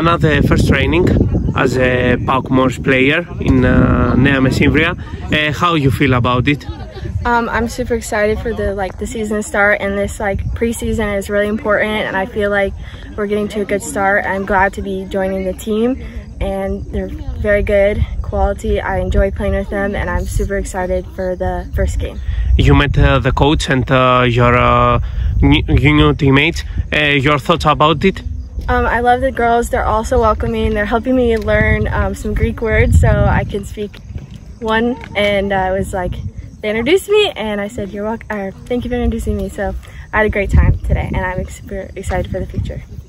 Anna the first training as a PAOK Mors player in Nea Mesimvria. How you feel about it? I'm super excited for the season start, and this preseason is really important, and I feel like we're getting to a good start. I'm glad to be joining the team, and they're very good quality. I enjoy playing with them, and I'm super excited for the first game. You met the coach and your new teammates. Your thoughts about it? I love the girls. They're all so welcoming. They're helping me learn some Greek words so I can speak one, and I was like, they introduced me and I said, "You're welcome. Thank you for introducing me." So I had a great time today, and I'm super excited for the future.